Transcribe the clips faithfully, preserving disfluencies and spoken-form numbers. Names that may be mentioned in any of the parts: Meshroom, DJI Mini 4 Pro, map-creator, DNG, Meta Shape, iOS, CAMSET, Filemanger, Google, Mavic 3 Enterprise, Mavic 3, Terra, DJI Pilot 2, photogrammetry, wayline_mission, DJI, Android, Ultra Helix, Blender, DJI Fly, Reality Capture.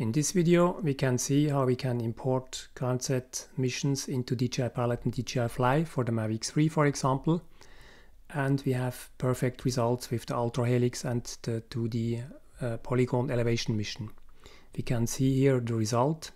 In this video, we can see how we can import CAMSET missions into D J I Pilot and D J I Fly for the Mavic three, for example. And we have perfect results with the Ultra Helix and the two D uh, polygon elevation mission. We can see here the result.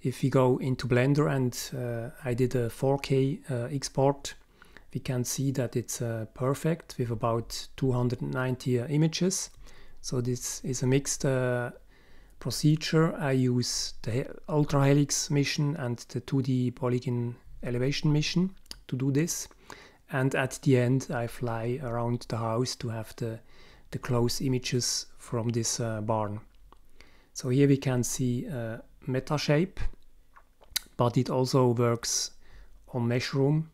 If we go into Blender and uh, I did a four K uh, export, we can see that it's uh, perfect with about two hundred ninety uh, images. So this is a mixed uh, procedure. I use the Ultra Helix mission and the two D polygon elevation mission to do this, and at the end I fly around the house to have the, the close images from this uh, barn. So here we can see uh, Meta Shape, but it also works on Meshroom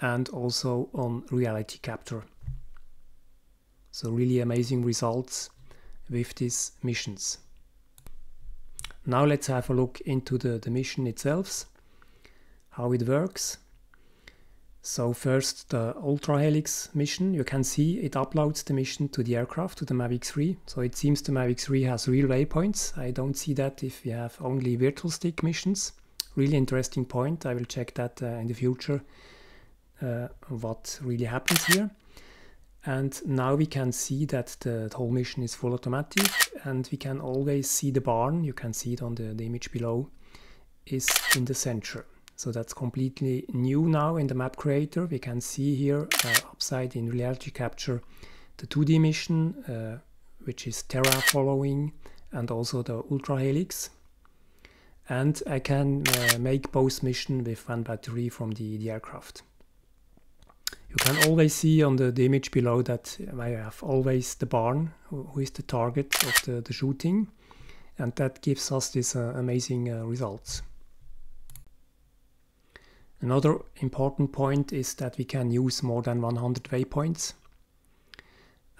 and also on Reality Capture. So really amazing results with these missions. Now let's have a look into the, the mission itself, how it works. So first the Ultra Helix mission. You can see it uploads the mission to the aircraft, to the Mavic three. So it seems the Mavic three has real waypoints. I don't see that if we have only virtual stick missions. Really interesting point. I will check that uh, in the future, uh, what really happens here. And now we can see that the, the whole mission is full automatic, and we can always see the barn. You can see it on the, the image below, is in the center. So that's completely new now in the map creator. We can see here uh, upside in Reality Capture the two D mission, uh, which is Terra following, and also the Ultra Helix. And I can uh, make both mission with one battery from the, the aircraft. You can always see on the, the image below that I have always the barn, who is the target of the, the shooting, and that gives us these uh, amazing uh, results. Another important point is that we can use more than one hundred waypoints,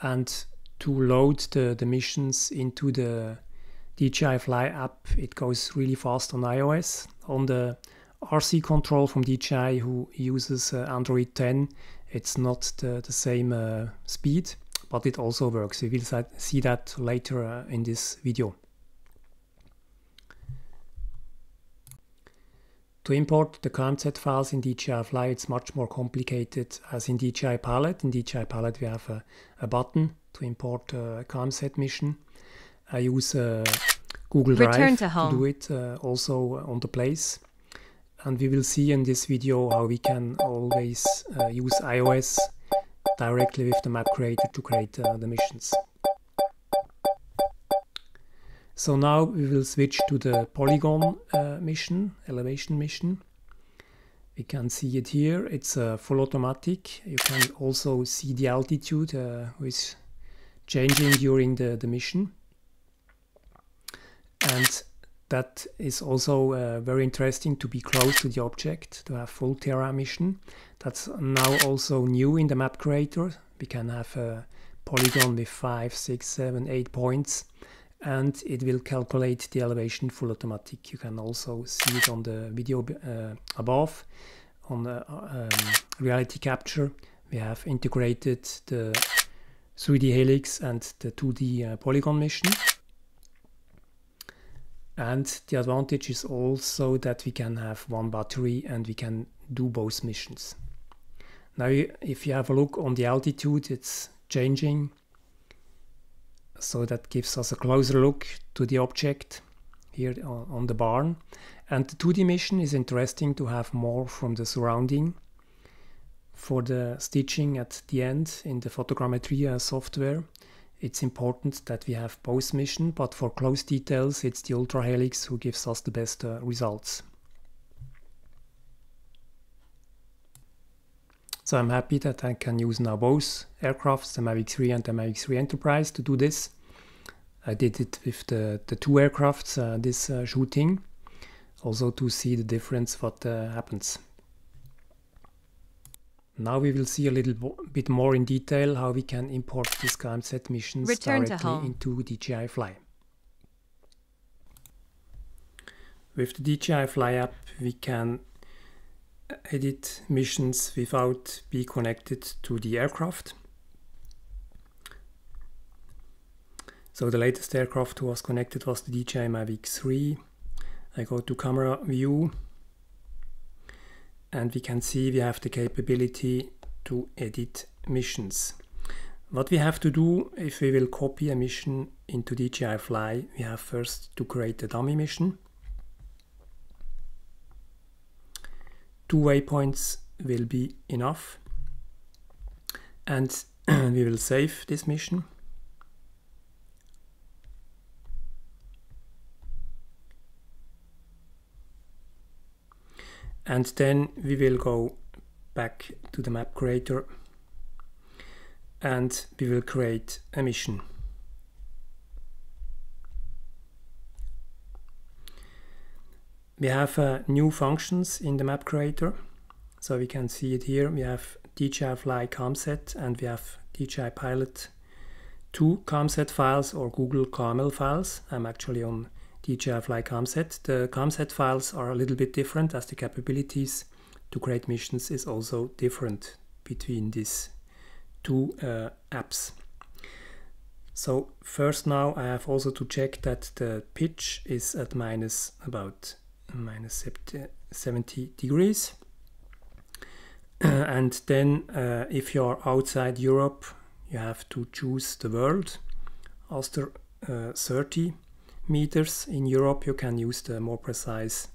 and to load the, the missions into the D J I Fly app, it goes really fast on iOS. On the R C control from D J I, who uses uh, Android ten, it's not the, the same uh, speed, but it also works. We will see that later uh, in this video. To import the CAMSET files in D J I Fly, it's much more complicated as in D J I Pilot. In D J I Pilot we have a, a button to import a CAMSET mission. I use uh, Google Drive to, to do it, uh, also on the place. And we will see in this video how we can always uh, use iOS directly with the map creator to create uh, the missions. So now we will switch to the polygon uh, mission, elevation mission. We can see it here. It's uh, full automatic. You can also see the altitude, uh, which is changing during the, the mission. And that is also uh, very interesting to be close to the object, to have full Terra mission. That's now also new in the map creator. We can have a polygon with five, six, seven, eight points, and it will calculate the elevation full automatic. You can also see it on the video uh, above. On the um, Reality Capture, we have integrated the three D Helix and the two D uh, polygon mission. And the advantage is also that we can have one battery and we can do both missions. Now if you have a look on the altitude, it's changing. So that gives us a closer look to the object here on the barn. And the two D mission is interesting to have more from the surrounding for the stitching at the end in the photogrammetry software. It's important that we have both mission, but for close details it's the Ultra Helix who gives us the best uh, results. So I'm happy that I can use now both aircrafts, the Mavic three and the Mavic three Enterprise, to do this. I did it with the, the two aircrafts, uh, this uh, shooting, also to see the difference what uh, happens. Now we will see a little bit more in detail how we can import these CAMSET missions Return directly into D J I Fly. With the D J I Fly app we can edit missions without being connected to the aircraft. So the latest aircraft who was connected was the D J I Mavic three. I go to camera view and we can see we have the capability to edit missions. What we have to do if we will copy a mission into D J I Fly, we have first to create a dummy mission. Two waypoints will be enough. And we will save this mission. And then we will go back to the map creator and we will create a mission. We have uh, new functions in the map creator, so we can see it here. We have D J I Fly CAMSET and we have D J I Pilot two CAMSET files or Google C A M L files. I'm actually on D J I Fly CAMSET. The CAMSET files are a little bit different as the capabilities to create missions is also different between these two uh, apps. So first now I have also to check that the pitch is at minus about minus seventy degrees. And then uh, if you are outside Europe, you have to choose the world. After uh, thirty meters in Europe, you can use the more precise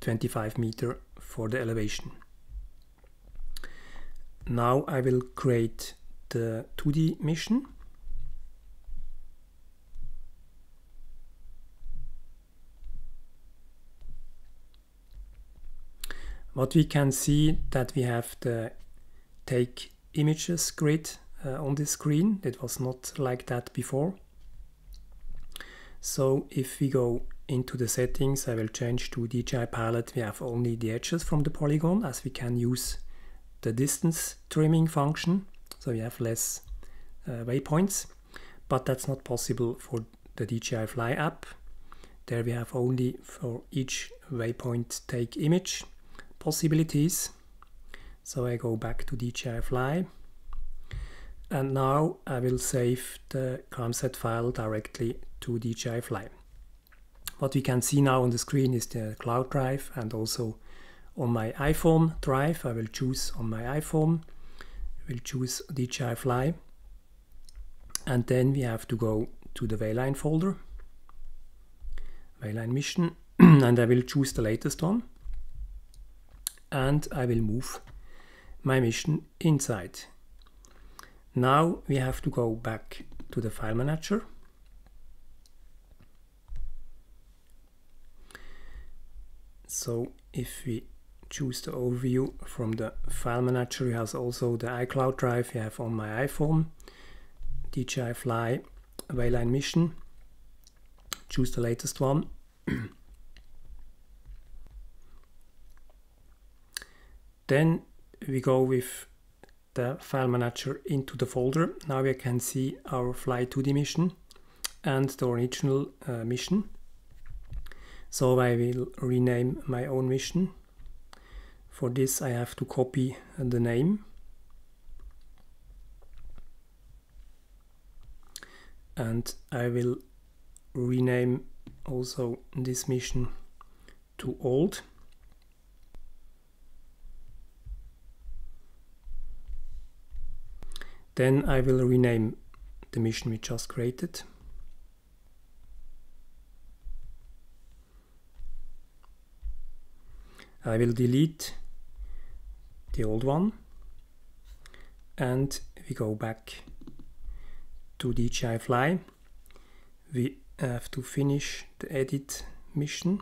twenty-five meter for the elevation. Now I will create the two D mission. What we can see that we have the take images grid uh, on the screen. It was not like that before. So if we go into the settings, I will change to D J I Pilot. We have only the edges from the polygon as we can use the distance trimming function. So we have less uh, waypoints, but that's not possible for the D J I Fly app. There we have only for each waypoint take image possibilities. So I go back to D J I Fly and now I will save the CAMSET file directly to D J I Fly. What we can see now on the screen is the cloud drive and also on my iPhone drive. I will choose on my iPhone, I will choose D J I Fly and then we have to go to the Wayline folder, Wayline mission and I will choose the latest one. And I will move my mission inside. Now we have to go back to the file manager. So if we choose the overview from the file manager, we have also the iCloud drive we have on my iPhone, D J I Fly, Wayline mission, choose the latest one. Then we go with the file manager into the folder. Now we can see our Fly two D mission and the original uh, mission. So I will rename my own mission. For this I have to copy the name. And I will rename also this mission to Old. Then I will rename the mission we just created. I will delete the old one and we go back to D J I Fly. We have to finish the edit mission.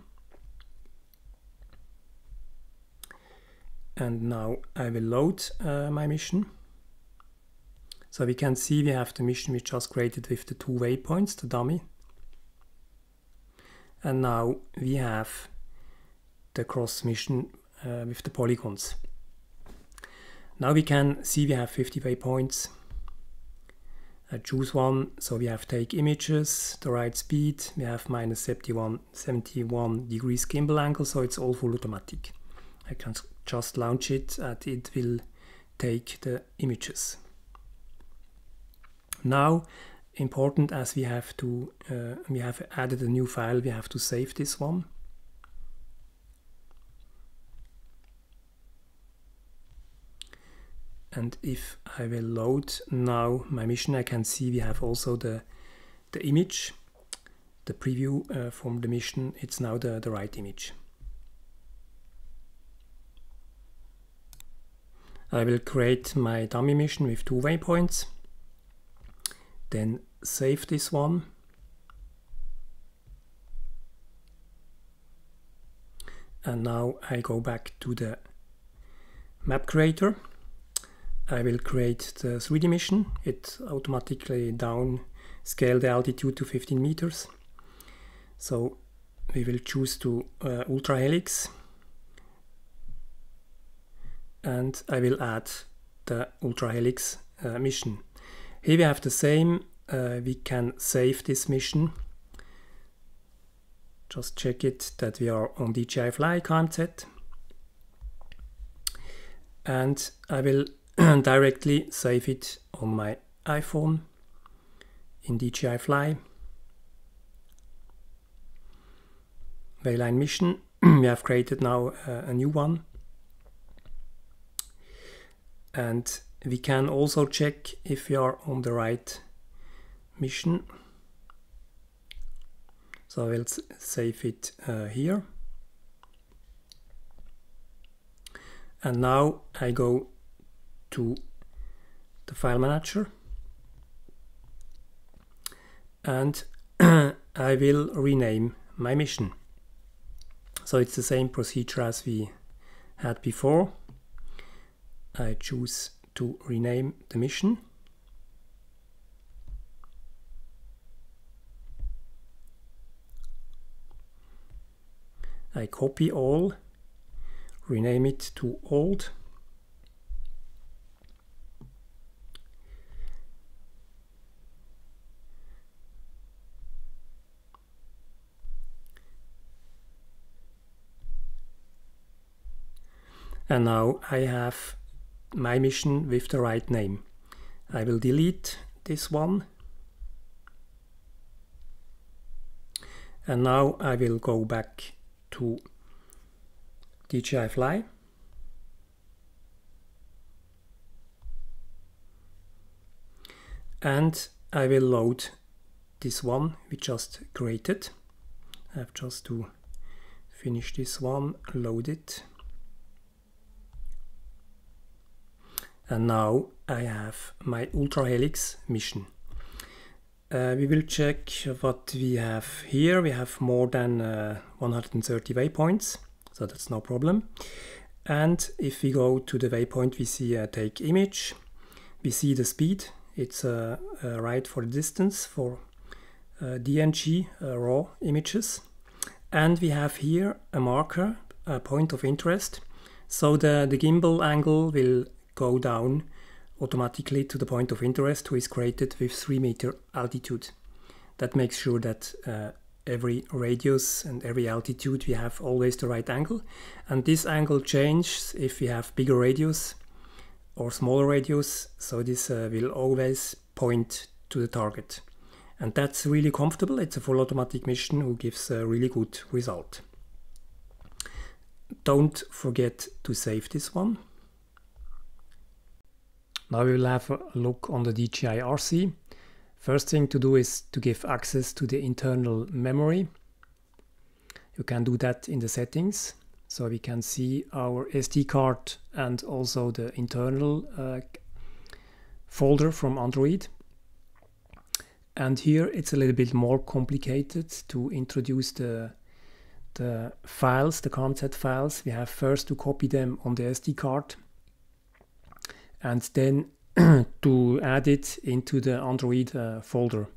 And now I will load uh, my mission. So we can see we have the mission we just created with the two waypoints, the dummy. And now we have the cross mission uh, with the polygons. Now we can see we have fifty waypoints. I choose one, so we have take images, the right speed, we have minus seventy-one degrees gimbal angle, so it's all full automatic. I can just launch it and it will take the images. Now important as we have to uh, we have added a new file. We have to save this one. And if I will load now my mission, I can see we have also the, the image, the preview uh, from the mission. It's now the, the right image. I will create my dummy mission with two waypoints, then save this one. And now I go back to the map creator. I will create the three D mission. It automatically down scale the altitude to fifteen meters. So we will choose to uh, Ultra Helix, and I will add the Ultra Helix uh, mission. Here we have the same. Uh, we can save this mission. Just check it that we are on D J I Fly CAMSET, and I will directly save it on my iPhone in D J I Fly. Wayline mission. We have created now uh, a new one. And we can also check if we are on the right mission. So I will save it uh, here. And now I go to the file manager, and I will rename my mission. So it's the same procedure as we had before. I choose to rename the mission, I copy all, rename it to old, and now I have my mission with the right name. I will delete this one, and now I will go back to D J I Fly, and I will load this one we just created. I have just to finish this one, load it. And now I have my Ultra Helix mission. Uh, we will check what we have here. We have more than uh, one hundred thirty waypoints, so that's no problem. And if we go to the waypoint, we see a take image. We see the speed. It's uh, uh, right for the distance for uh, D N G uh, raw images. And we have here a marker, a point of interest. So the, the gimbal angle will go down automatically to the point of interest, who is created with three meter altitude. That makes sure that uh, every radius and every altitude we have always the right angle. And this angle changes if we have bigger radius or smaller radius, so this uh, will always point to the target. And that's really comfortable. It's a full automatic mission who gives a really good result. Don't forget to save this one. Now we will have a look on the D J I R C. First thing to do is to give access to the internal memory. You can do that in the settings. So we can see our S D card and also the internal uh, folder from Android. And here it's a little bit more complicated to introduce the, the files, the CAMSET files. We have first to copy them on the S D card, and then to add it into the Android uh, folder.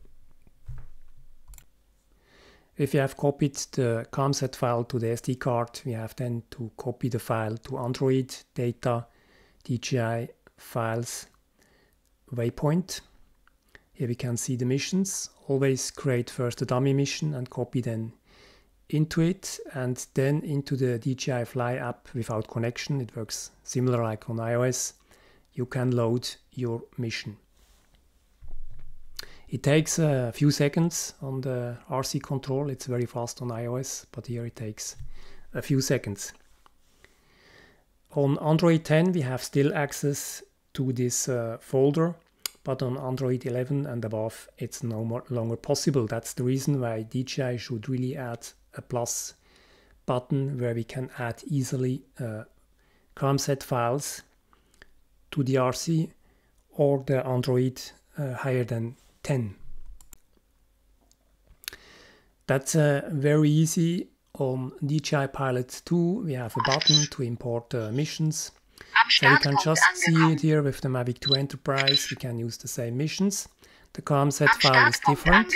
If you have copied the CAMSET file to the S D card, we have then to copy the file to Android, data, D J I, files, waypoint. Here we can see the missions. Always create first a dummy mission and copy then into it, and then into the D J I Fly app without connection. It works similar like on iOS. You can load your mission. It takes a few seconds on the R C control. It's very fast on iOS, but here it takes a few seconds. On Android ten we have still access to this uh, folder, but on Android eleven and above it's no more longer possible. That's the reason why D J I should really add a plus button where we can add easily uh, CAMSET files to the R C or the Android uh, higher than ten. That's uh, very easy. On D J I Pilot two we have a button to import uh, missions. So we can just see it here with the Mavic two Enterprise. We can use the same missions. The CAMSET file is different.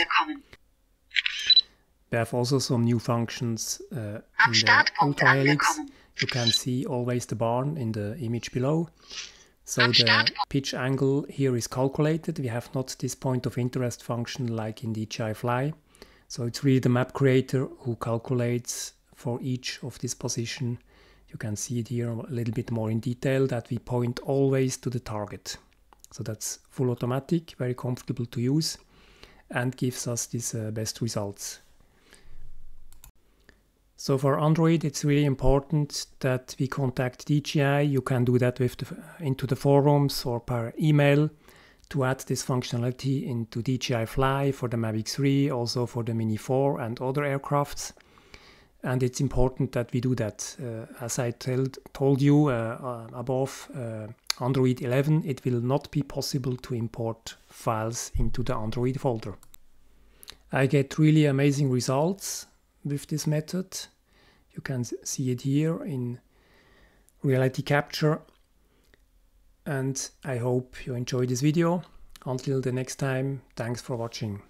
We have also some new functions uh, in the Ultra Helix. You can see always the barn in the image below. So the pitch angle here is calculated. We have not this point of interest function like in D J I Fly. So it's really the map creator who calculates for each of this position. You can see it here a little bit more in detail that we point always to the target. So that's full automatic, very comfortable to use, and gives us these uh, best results. So for Android it's really important that we contact D J I. You can do that with the, into the forums or per email to add this functionality into D J I Fly for the Mavic three, also for the Mini four and other aircrafts. And it's important that we do that. Uh, as I told, told you uh, uh, above, uh, Android eleven, it will not be possible to import files into the Android folder. I get really amazing results with this method. You can see it here in Reality Capture. And I hope you enjoyed this video. Until the next time, thanks for watching.